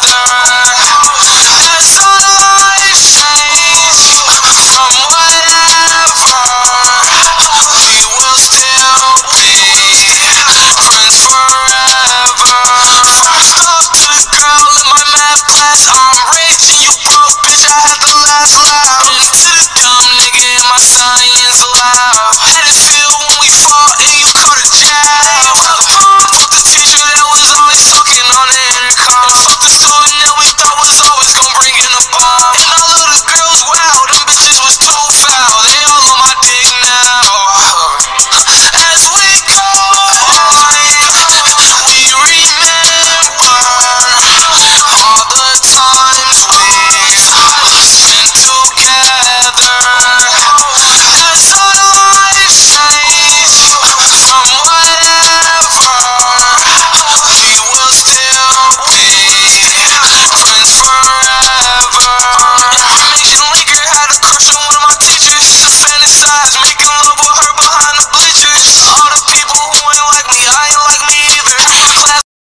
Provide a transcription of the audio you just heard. Friends forever. Major Leaguer had a crush on